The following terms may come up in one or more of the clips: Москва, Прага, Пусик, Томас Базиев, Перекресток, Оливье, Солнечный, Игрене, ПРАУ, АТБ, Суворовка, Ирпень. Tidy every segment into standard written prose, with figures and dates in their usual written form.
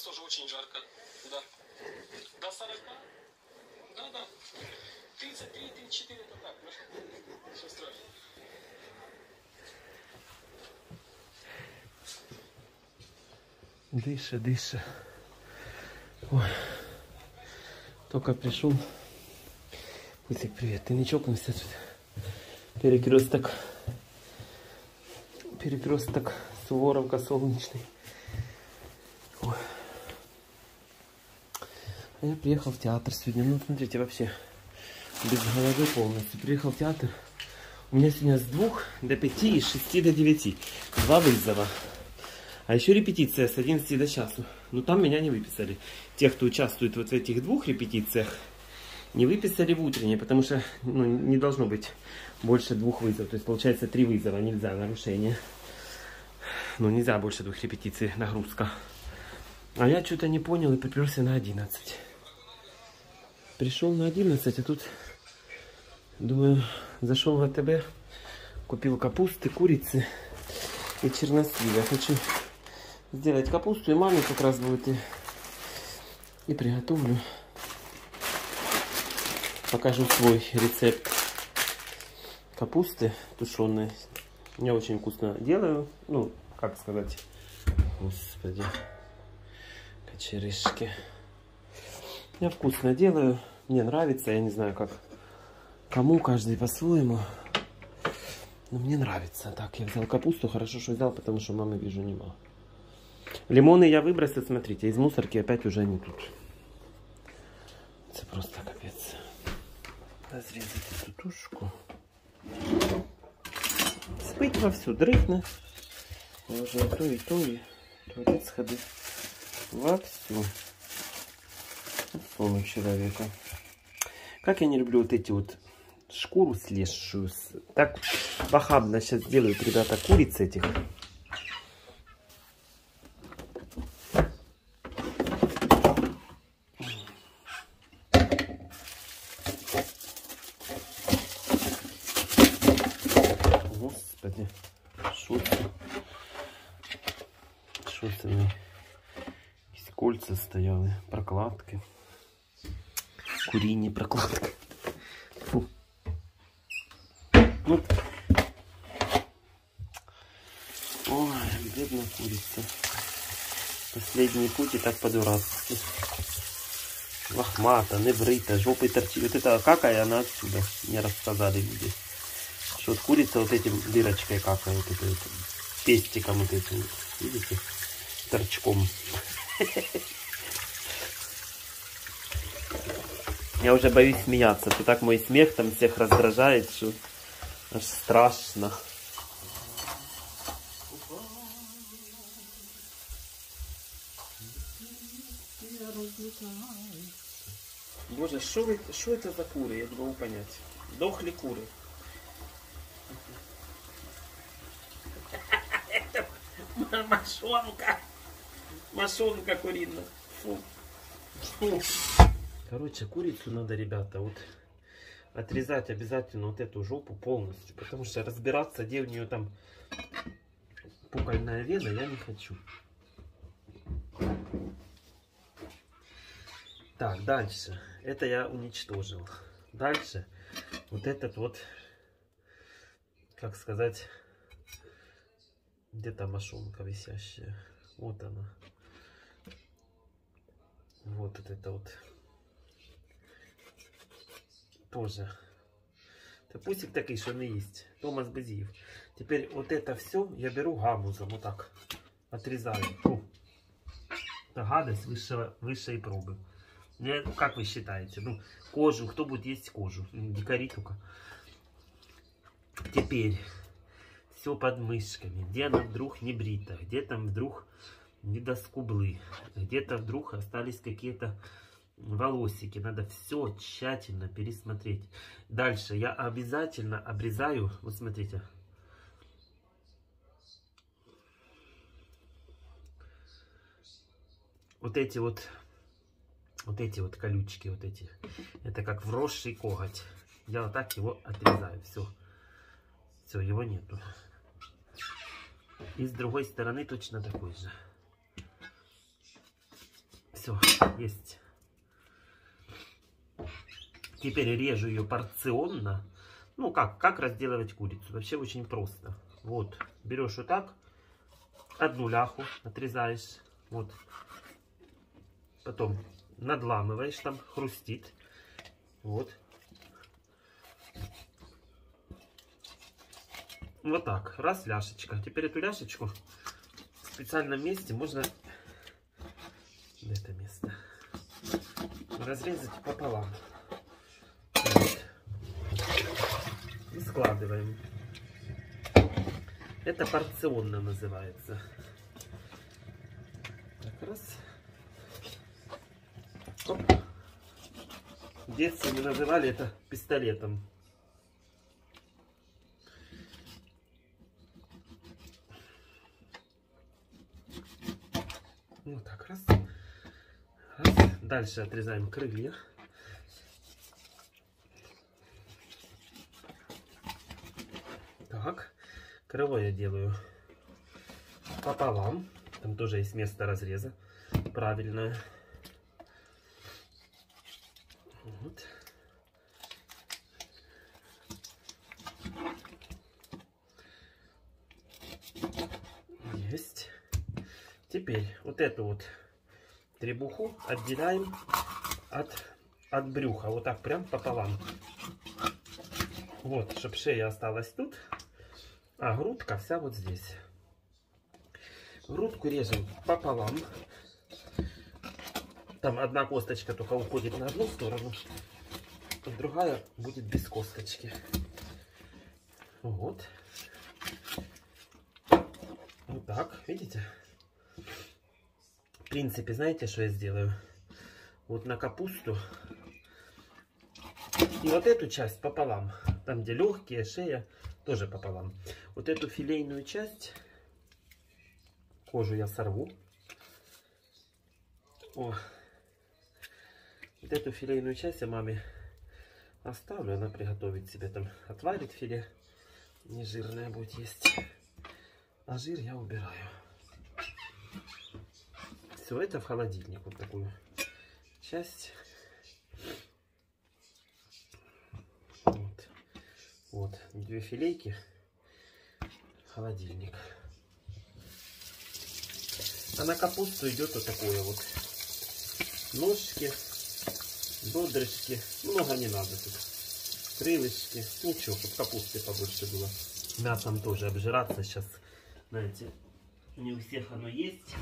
нас тоже очень жарко. Да. До 40? Да, да. 33-34 это так. Все страшно. Дыша, дыша. Ой. Только пришел. Пусик, привет. Ты не чокнулся тут? Перекресток. Перекресток. Суворовка, Солнечный. Ой. А я приехал в театр сегодня. Ну, смотрите, вообще без головы полностью. Приехал в театр. У меня сегодня с 2 до 5 и с 6 до 9. 2 вызова. А еще репетиция с 11 до часу. Но там меня не выписали. Тех, кто участвует вот в этих двух репетициях, не выписали в утренние, потому что ну, не должно быть больше 2 вызовов. То есть получается 3 вызова. Нельзя нарушение. Ну, нельзя больше 2 репетиций, нагрузка. А я что-то не понял и приперся на 11. Пришел на 11, а тут, думаю, зашел в АТБ, купил капусты, курицы и чернослива. Хочу сделать капусту, и маме как раз будет, и приготовлю. Покажу свой рецепт капусты тушеной. Я очень вкусно делаю. Ну, как сказать. Господи. Кочерышки. Я вкусно делаю. Мне нравится. Я не знаю, как кому, каждый по-своему. Но мне нравится. Так, я взял капусту. Хорошо, что взял, потому что мамы, вижу, немало. Лимоны я выбросил, смотрите. Из мусорки опять уже они тут. Это просто капец. Разрезать эту тушку. Спыть вовсю, дрыхнуть. Можно то и творец ходы. Вовсю. Словно человека. Как я не люблю вот эти вот шкуру слезшую. Так похабно сейчас делают, ребята, куриц этих. Стояли прокладки, куриные прокладки. Фу. Вот. Ой, бедная курица. Последние куки так по-дурацки. Лохмата, не брыта, жопой торчит. Вот это какая она отсюда, мне рассказали люди. Что вот курица вот этим дырочкой какая, вот это вот, пестиком вот этим, видите, торчком. Я уже боюсь смеяться, то так мой смех там всех раздражает, что аж страшно. Боже, что это за куры? Я не могу понять. Дохли куры. Это мошонка. Мошонка куриная. Фу. Фу. Короче, курицу надо, ребята, вот отрезать обязательно вот эту жопу полностью, потому что разбираться, где у нее там пукольная вена, я не хочу. Так, дальше. Это я уничтожил. Дальше вот этот вот, как сказать, где-то мошонка висящая. Вот она. Вот это вот. Тоже. Это пусик такой, что он и есть. Томас Базиев. Теперь вот это все я беру гамузом. Вот так. Отрезаю. Фу. Это гадость высшей пробы. Я, как вы считаете? Ну, кожу. Кто будет есть кожу? Дикари только. Теперь. Все под мышками. Где она вдруг не брита. Где там вдруг недоскублы. Где-то вдруг остались какие-то... волосики, надо все тщательно пересмотреть. Дальше я обязательно обрезаю, вот смотрите, вот эти вот колючки, вот эти, это как вросший коготь. Я вот так его отрезаю, все, его нету. И с другой стороны точно такой же. все, есть. Теперь режу ее порционно. Ну, как разделывать курицу? Вообще очень просто. Вот, берешь вот так, одну ляху отрезаешь, вот. Потом надламываешь, там хрустит. Вот. Вот так, раз ляшечка. Теперь эту ляшечку в специальном месте можно это место разрезать пополам. Вот. И складываем. Это порционно называется. Так, раз. Оп. В детстве мы называли это пистолетом. Вот так, раз. Раз. Дальше отрезаем крылья. Так, крыло я делаю пополам. Там тоже есть место разреза правильное. Вот. Есть. Теперь вот эту вот требуху отделяем от брюха. Вот так прям пополам. Вот, чтобы шея осталась тут, а грудка вся вот здесь. Грудку режем пополам. Там одна косточка только уходит на одну сторону, а другая будет без косточки. Вот. Вот так, видите? В принципе, знаете, что я сделаю? Вот на капусту. И вот эту часть пополам. Там, где легкие, шея, тоже пополам. Вот эту филейную часть, кожу я сорву. О. Вот эту филейную часть я маме оставлю, она приготовит себе там, отварит филе, нежирное будет есть, а жир я убираю. Все это в холодильник, вот такую часть. Вот, вот две филейки, холодильник. А на капусту идет вот такое вот. Ножки, бодрышки, много не надо тут, крылышки, ничего, чтобы капусты побольше было. Мясом тоже обжираться сейчас, знаете, не у всех оно есть.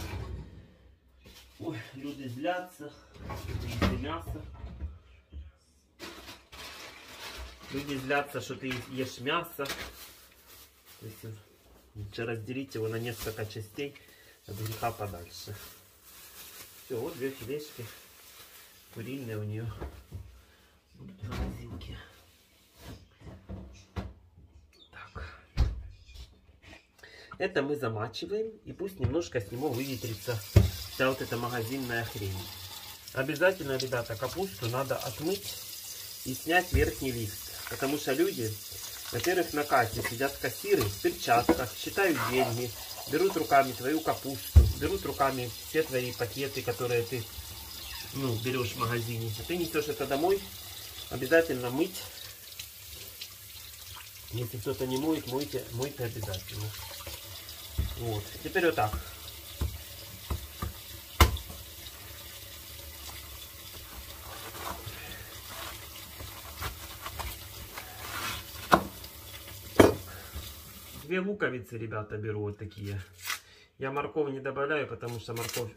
Ой, люди злятся, что ты ешь мясо. Люди злятся, что ты ешь мясо. То есть разделить его на несколько частей от греха подальше. Все, вот две филешки куриные у нее будут в магазинке. Так. Это мы замачиваем, и пусть немножко с него выветрится вся вот эта магазинная хрень. Обязательно, ребята, капусту надо отмыть и снять верхний лист. Потому что люди, во-первых, на кассе сидят кассиры в перчатках, считают деньги, берут руками твою капусту, берут руками все твои пакеты, которые ты берешь в магазине. А ты несешь это домой, обязательно мыть. Если кто-то не моет, мойте обязательно. Вот. Теперь вот так. Две луковицы, ребята, беру вот такие. Я морковь не добавляю, потому что морковь,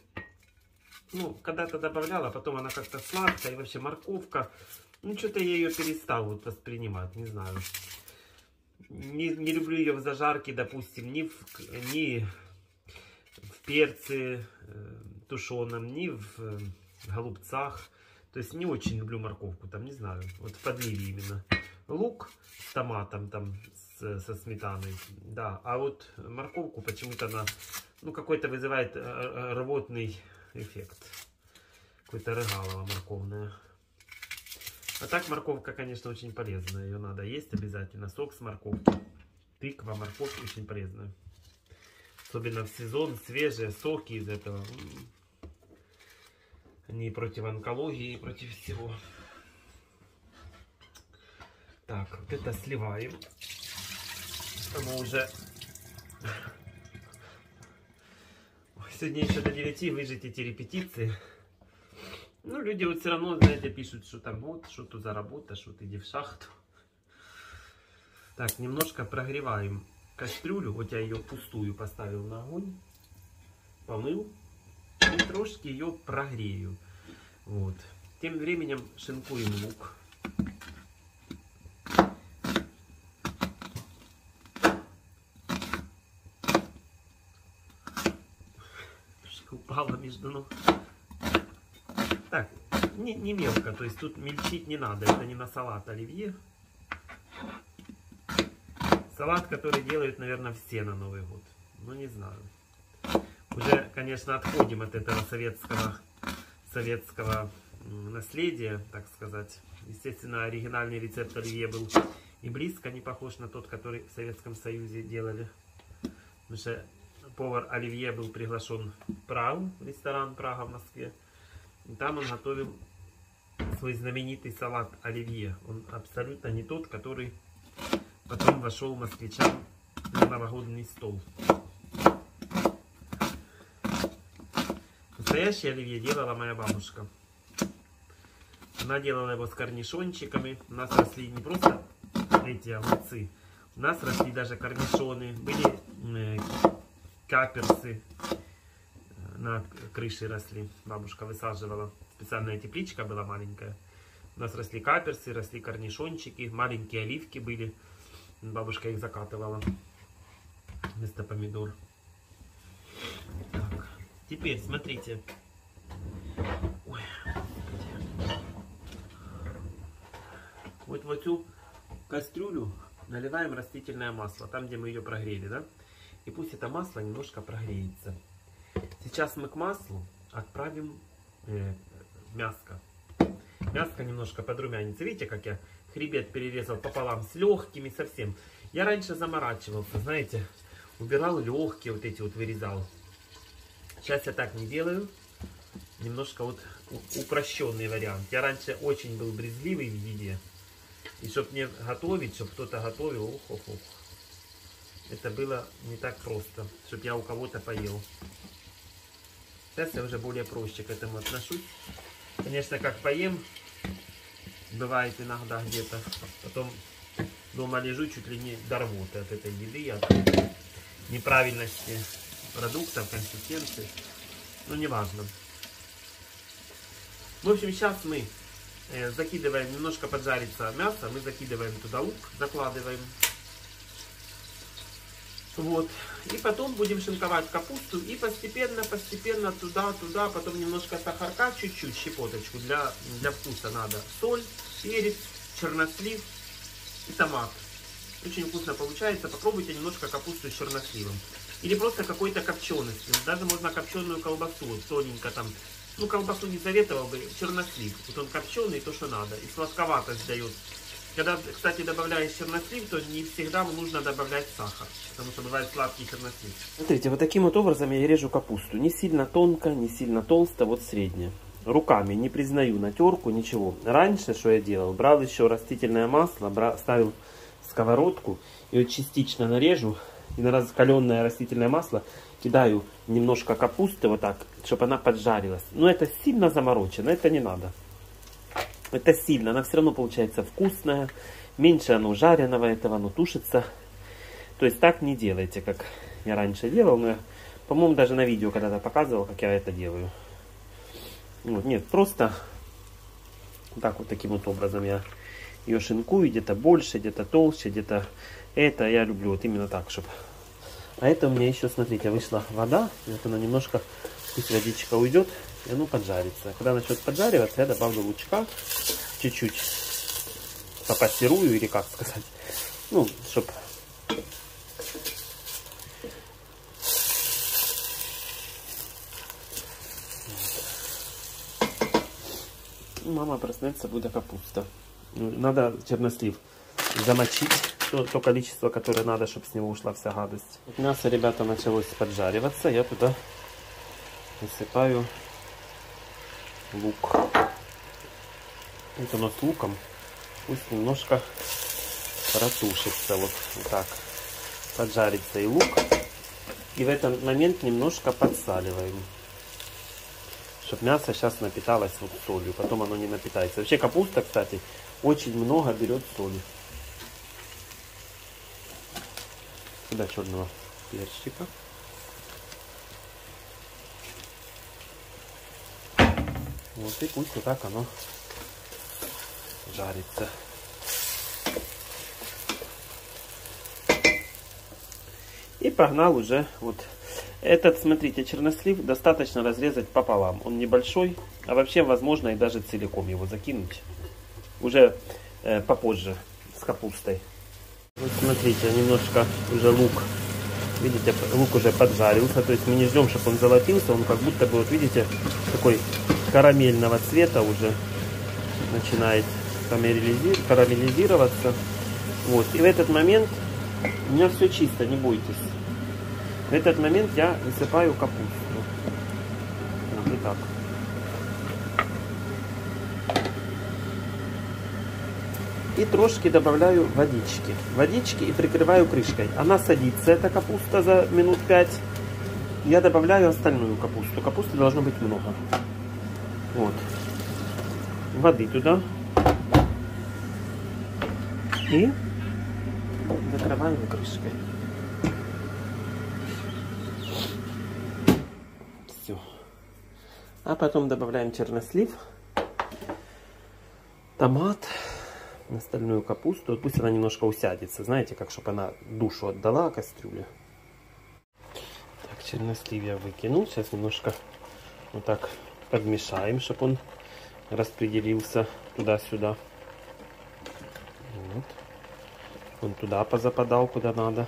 когда-то добавляла, потом она как-то сладкая, и вообще морковка, что-то я ее перестал вот воспринимать, не знаю. Не люблю ее в зажарке, допустим, ни в перце тушеном, ни в голубцах. То есть не очень люблю морковку, там, не знаю, вот в подливе именно. Лук с томатом, там, со сметаной, да, а вот морковку почему-то она, какой-то вызывает рвотный эффект, какой-то рыгалово морковное. А так морковка, конечно, очень полезная, ее надо есть обязательно, сок с морковки, тыква, морковь очень полезная, особенно в сезон, свежие соки из этого, ни против онкологии, против всего. Так, вот это сливаем. Оно уже... Сегодня еще до 9 выжить эти репетиции. Ну, люди вот все равно, знаете, пишут, что там вот, что тут за работа, что ты иди в шахту. Так, немножко прогреваем кастрюлю. Вот я ее пустую поставил на огонь. Помыл. И трошки ее прогрею. Вот. Тем временем шинкуем лук. Трошка упала между ног. Так, не мелко, то есть тут мельчить не надо, это не на салат оливье. Салат, который делают, наверное, все на Новый год. Ну, не знаю. Уже, конечно, отходим от этого советского наследия, так сказать. Естественно, оригинальный рецепт оливье был и близко не похож на тот, который в Советском Союзе делали. Потому что повар оливье был приглашен в ПРАУ, ресторан Прага в Москве. Там он готовил свой знаменитый салат оливье. Он абсолютно не тот, который потом вошел москвичам на новогодний стол. Настоящий оливье делала моя бабушка. Она делала его с корнишончиками. У нас росли не просто эти огурцы. У нас росли даже корнишоны. Были каперсы. На крыше росли, бабушка высаживала. Специальная тепличка была маленькая. У нас росли каперсы, росли корнишончики, маленькие оливки были. Бабушка их закатывала вместо помидор. Так. Теперь смотрите. Ой. Вот в эту кастрюлю наливаем растительное масло, там где мы ее прогрели, да? И пусть это масло немножко прогреется. Сейчас мы к маслу отправим мяско. Мяско немножко подрумянится. Видите, как я хребет перерезал пополам с легкими совсем. Я раньше заморачивался, знаете, убирал легкие, вот эти вот вырезал. Сейчас я так не делаю. Немножко вот упрощенный вариант. Я раньше очень был брезгливый в еде. И чтобы мне готовить, чтобы кто-то готовил, ох-ох-ох. Это было не так просто, чтобы я у кого-то поел. Сейчас я уже более проще к этому отношусь. Конечно, как поем, бывает иногда где-то. Потом дома лежу чуть ли не до рвоты от этой еды, от неправильности продуктов, консистенции. Ну, неважно. В общем, сейчас мы закидываем, немножко поджарится мясо, мы закидываем туда лук, закладываем. Вот. И потом будем шинковать капусту и постепенно туда-туда, потом немножко сахарка, чуть-чуть, щепоточку, для вкуса надо. Соль, перец, чернослив и томат. Очень вкусно получается. Попробуйте немножко капусту с черносливом. Или просто какой-то копченостью. Даже можно копченую колбасу, вот тоненько там. Ну, колбасу не советовал бы, чернослив. Вот он копченый, то, что надо. И сладковатость дает. Когда, кстати, добавляешь чернослив, то не всегда нужно добавлять сахар, потому что бывает сладкий чернослив. Смотрите, вот таким вот образом я режу капусту. Не сильно тонко, не сильно толсто, вот средне. Руками не признаю натерку, ничего. Раньше, что я делал, брал еще растительное масло, ставил сковородку и вот частично нарежу. И на раскаленное растительное масло кидаю немножко капусты вот так, чтобы она поджарилась. Но это сильно заморочено, это не надо. Это сильно, она все равно получается вкусная. Меньше оно жареного этого, оно тушится. То есть так не делайте, как я раньше делал. Но я, по-моему, даже на видео когда-то показывал, как я это делаю. Вот, нет, просто вот так вот, таким вот образом я ее шинкую. Где-то больше, где-то толще, где-то это. Я люблю вот именно так, чтобы... А это у меня еще, смотрите, вышла вода. Вот она немножко... Пусть водичка уйдет, и оно поджарится. Когда начнет поджариваться, я добавлю лучка. Чуть-чуть попассирую, или как сказать. Ну, чтобы... Мама проснется, будет капуста. Надо чернослив замочить. То количество, которое надо, чтобы с него ушла вся гадость. Мясо, ребята, началось поджариваться. Я туда... Насыпаю лук. Вот оно с луком. Пусть немножко протушится. Вот так. Поджарится и лук. И в этот момент немножко подсаливаем, чтобы мясо сейчас напиталось вот солью. Потом оно не напитается. Вообще капуста, кстати, очень много берет соли. Сюда черного перчика. Вот и пусть вот так оно жарится. И погнал уже вот этот, смотрите, чернослив достаточно разрезать пополам. Он небольшой, а вообще возможно и даже целиком его закинуть. Уже попозже с капустой. Вот смотрите, немножко уже лук, видите, лук уже поджарился. То есть мы не ждем, чтобы он золотился, он как будто бы, вот видите, такой карамельного цвета уже начинает карамелизироваться. Вот, и в этот момент у меня все чисто, не бойтесь. В этот момент я высыпаю капусту. Вот и так. И трошки добавляю водички. Водички и прикрываю крышкой. Она садится, эта капуста, за минут 5. Я добавляю остальную капусту. Капусты должно быть много. Вот. Воды туда. И закрываем крышкой. Все. А потом добавляем чернослив, томат, остальную капусту. Пусть она немножко усядется, знаете, как чтобы она душу отдала кастрюле. Так, чернослив я выкинул. Сейчас немножко вот так подмешаем, чтобы он распределился туда-сюда. Вот. Он туда позападал, куда надо.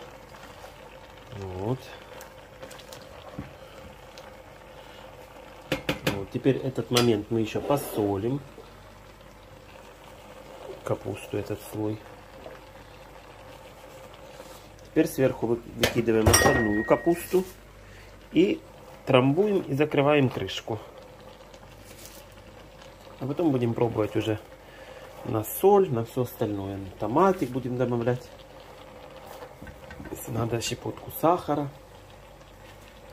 Вот. Вот. Теперь этот момент мы еще посолим. Капусту, этот слой. Теперь сверху выкидываем остальную капусту. И трамбуем и закрываем крышку. А потом будем пробовать уже на соль, на все остальное. На томатик будем добавлять. Если надо, щепотку сахара.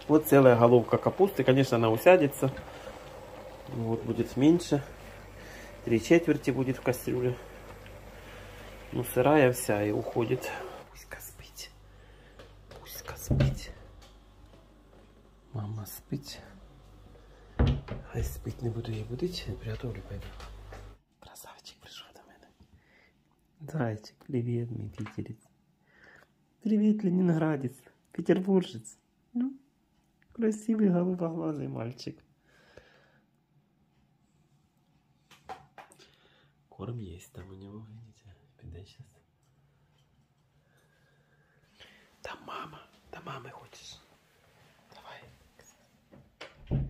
Вот целая головка капусты. Конечно, она усядется. Вот будет меньше. 3/4 будет в кастрюле. Ну, сырая вся и уходит. Пуська спить. Пуська спить. Мама спить. А я спить не буду, я буду идти. Приготовлю, пойду. Красавчик пришел до меня. Зайчик, привет, мой питерец. Привет, ленинградец, петербуржец. Ну, красивый голубоглазый мальчик. Корм есть там у него, видите? Пойдай сейчас. До мамы хочешь. Давай.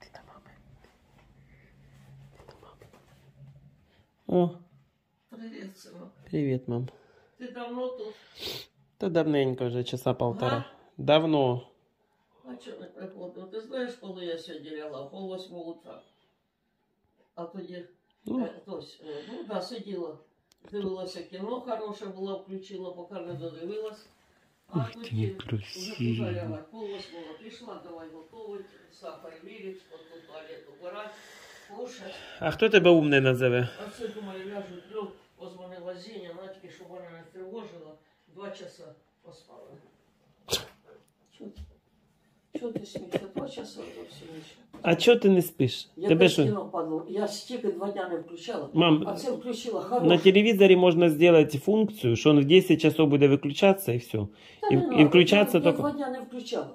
Ты до мамы. Ты до мамы. О. Привет, сынок. Привет, мам. Ты давно тут? Да давненько уже, часа полтора. А? Давно. А что ты приходил? Ты знаешь, куда я сегодня лягла? 7:30 утра. А тоді... Ну да, сиділа, дивилася кіно, хороше було, включила, поки не додивилась. А тоді вже позарягать, 7:30 прийшла, давай готовить, сахар мірить, потім туалет убирать, кушать. А хто тебе умний називе? А це, думаю, ляжу, трьох, позвонила Зіні, Надьки, щоб вона не тривожила, 2 часа поспала. Чого ти смієшся? 2 часа до всю ніч. А чого ти не спиш? Я стіно падала. Я стільки 2 дня не включала. Мам, а це включила хороше. На телевізорі можна зробити функцію, що він в 10 часов буде виключатися і все. І включатися тільки... Я 2 дня не включала.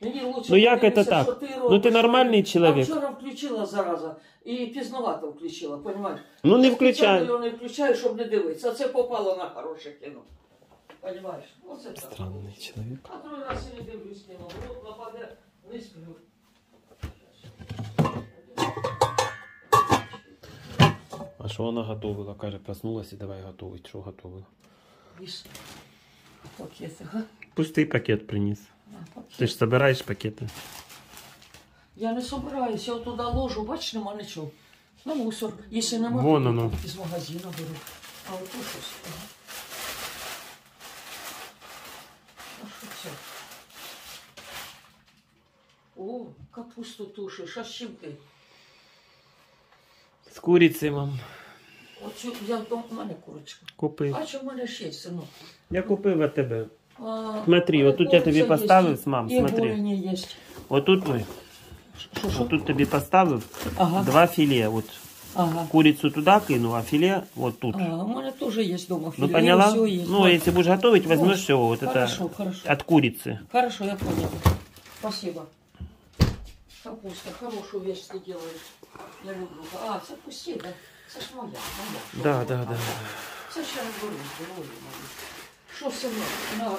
Мені лучше подивитися, що ти робиш. Ну ти нормальний чоловік. А вчора включила, зараза. І пізновато включила, розумієш? Ну не включай. Я його не включаю, щоб не дивитися. А це попало на хороше кіно. Понимаешь? Вот это странный человек. А второй раз я не дивлюсь к нему. Вот нападает, не сплю. А что она готовила? Каже, проснулась и давай готовить. Что готовила? Видишь, пакеты, а? Пустый пакет принес. А, пакет. Ты же собираешь пакеты. Я не собираюсь, я туди ложу, бач, нема нічого. На мусор. Якщо нема, то із магазину беру. А ото щось. А що це? О, капусту тушиш, а з чим ти? З курицею, мам. Оцю, я вдома, у мене курочка. Купив. А що в мене ще, синок? Я купив АТБ. Смотри, вот тут я тебе поставил, мам, смотри. Вот тут мы. Вот тут тебе поставил два филе. Вот курицу туда кину, а филе вот тут. У меня тоже есть дома филе. Ну поняла? Ну если будешь готовить, возьмешь все вот это от курицы. Хорошо, я поняла. Спасибо. Капуста, хорошую вещь ты делаешь. Я люблю. А, запусти, да? Саша, моя. Да. Саша, разберу. Что со мной?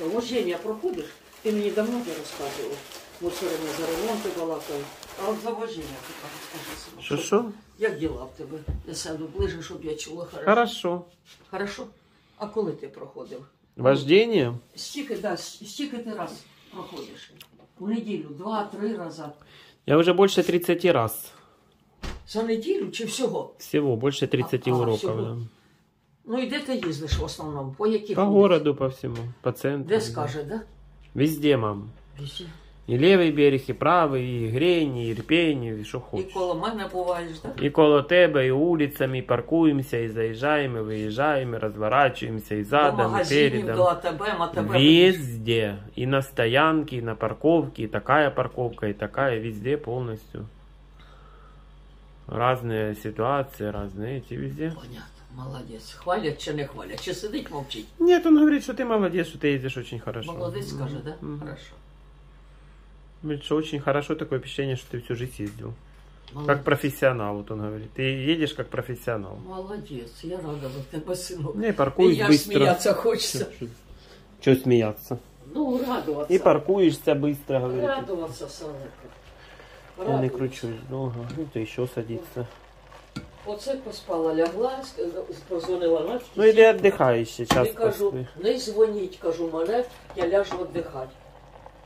На ложение проходишь? Ты мне давно не рассказывала. Вот все время за ремонт и балакаю. А вот за ложение ты расскажи. Что? Як діла в тебе? Я сяду ближе, щоб я чула. Хорошо. А коли ти проходив? Вождение? Скільки ти раз проходиш? У неділю? 2-3 рази? Я вже більше 30 раз. За неділю чи всього? Всього, більше 30 уроків. Да. Ну и где ты ездишь в основном? По каких? По городу, по всему, по центру. Где скажет, да? Везде, мам. Везде. И левый берег, и правый, и Игрене, и Ирпень, и что хочешь. И коло меня бываешь, да? И коло тебя, и улицами, и паркуемся, и заезжаем, и выезжаем, и разворачиваемся, и задом, и передом. До АТБ. Везде. И на стоянке, и на парковке, и такая парковка, и такая, везде полностью. Разные ситуации, разные эти везде. Понятно. Молодец. Хвалят, че не хвалят? Че сидеть, молчить? Нет, он говорит, что ты молодец, что ты ездишь очень хорошо. Молодец, скажи, да? Хорошо. Говорит, что очень хорошо, такое впечатление, что ты всю жизнь ездил. Молодец. Как профессионал, вот он говорит. Ты едешь как профессионал. Молодец, я рада за тебя, сынок. И паркуюсь я быстро. Смеяться хочется. Че смеяться? Ну, радоваться. И паркуешься быстро, говорит. Радоваться, сынок. Я не кручусь долго. Ну, ты еще садиться. Оце поспала, лягла, позвонила на всі. Ну іди віддихай ще, час поспи. Не дзвоніть, кажу, мене, я ляжу віддихати.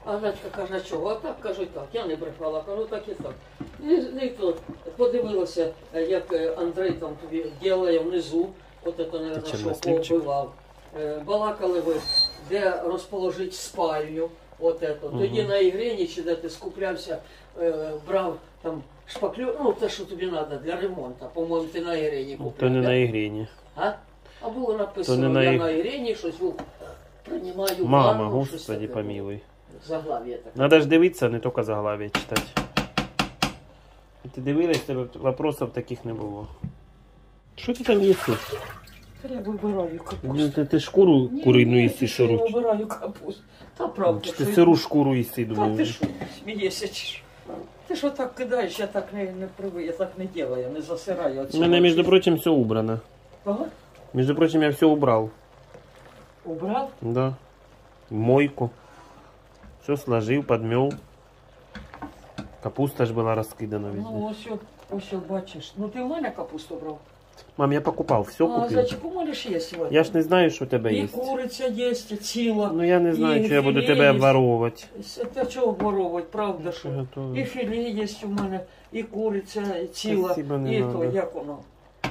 А Гнатька каже, чого? А так, кажу, так, я не брехала, кажу, так і так. І тут подивилася, як Андрій там тобі ділає внизу, от це, мабуть, що повбивав. Балакали ви, де розположити спальню, от це. Тоді на Ігрені, чи де ти скуплявся, брав там... Шпаклю, ну те, що тобі треба для ремонту, по-моєму, ти на Ігрені купив. То не на Ігрені. А було написано, на... я на Ігрені щось приймаю. Мама, господи, помилуй. Заглав'я таке. Треба ж дивитися, не тільки заглав'я читати. Ти дивилась, тебе питань таких не було. Що ти там їсти? Я вибираю капусту. Ти шкуру курину їсти, сиру? Я вибираю капусту. Та правда. Ти сиру шкуру їсти, думаю. Та ти що, смієшся чи що? Ты что так кидаешь, я так я так не делаю, не засираю. У меня, между прочим, все убрано. Ага. Между прочим, я все убрал. Убрал? Да. Мойку. Все сложил, подмел. Капуста же была раскидана везде. Ну, все, бачишь. Ну, ты у меня капусту брал? Мам, я покупал, все купил. А зачем можешь есть сегодня? Я ж не знаю, что у тебя есть. И курица есть, и ціла. Ну, я не знаю, что я буду тебя обворовывать. Это что обворовывать, правда, что? И филе есть у меня, и курица, и ціла. И то, как оно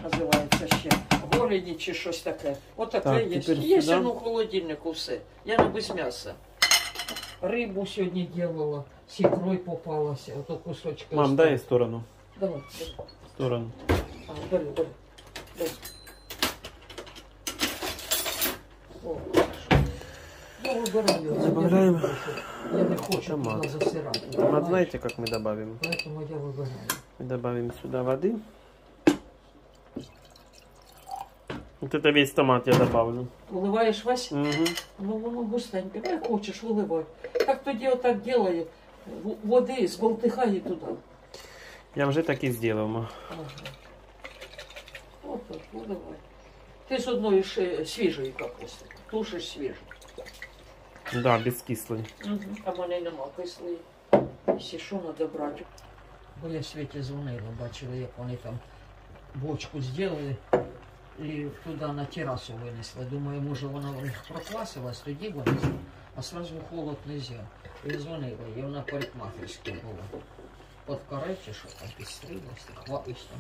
называется еще? Голені чи что-то такое. Вот такое так, есть. Есть оно в холодильнику все. Я не без мяса. Рыбу сегодня делала, с икрой попалась. Вот кусочки. Мам, дай в сторону. Давай. В сторону. А, беру. Добавляем. Я не хочу томат. Томат знаете, как мы добавим? Поэтому я выбираю. Мы добавим сюда воды. Вот это весь томат я добавлю. Уливаешь, Вася? Угу. Ну, густенько. Как хочешь, уливай. Как то дело так делает. Воды сболтыхай туда. Я уже так и сделала. Опа, ну давай. Ты с одной свежей капусты. Тушишь свежую. Да, без кислой. А мне нема кислой. Если что, надо брать. Бо я в Свете звонила, бачила, как они там бочку сделали и туда на террасу вынесли. Думаю, может, она у них прокласилась, тоді вынесла. А сразу холод нельзя. И звонила, и она парикмахерская была. подкорректе, чтобы обесценилось, так лапочка.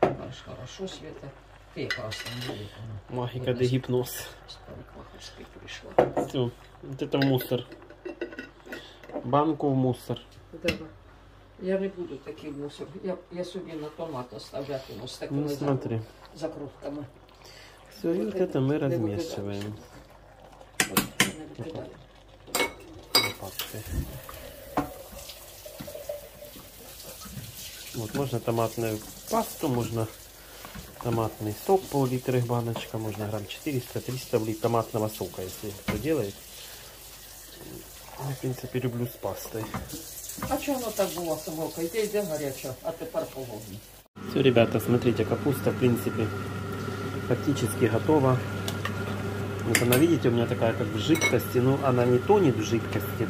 Знаешь, хорошо, Света. Ты просто не видишь. Магика до гипноз. Все, вот это мусор. Банку в мусор. Давай. Я не буду такий мусор. Я собі на томат оставляти ось такими закрутками. Все, і от це ми розмішуємо. Вот, можна томатну пасту, можна томатний сок, пол-литра баночка, можна грамм 400-300 литр томатного сока, если кто делает. Я, в принципе, люблю с пастой. А что оно так было с собакой? Иди горячо, а теперь холодно. Все, ребята, смотрите, капуста, в принципе, практически готова. Вот она, видите, у меня такая как в жидкости, но она не тонет в жидкости.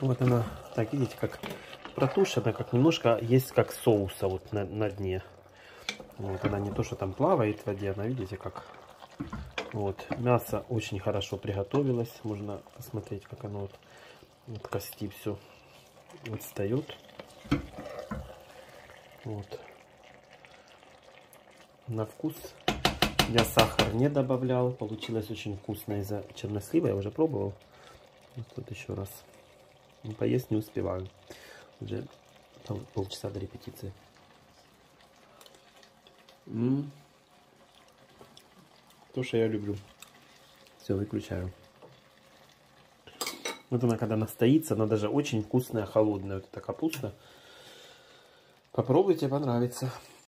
Вот она, так, видите, как протушена, как немножко есть как соуса вот на дне. Вот она не то, что там плавает в воде, она, видите, как... Вот, мясо очень хорошо приготовилось. Можно посмотреть, как оно вот от кости все отстает. Вот. На вкус я сахар не добавлял. Получилось очень вкусно из-за чернослива. Я уже пробовал. Вот тут еще раз. Поесть не успеваю. Уже полчаса до репетиции. То, что я люблю. Все, выключаю. Вот она, когда настоится, она даже очень вкусная, холодная. Вот эта капуста. Попробуйте, понравится.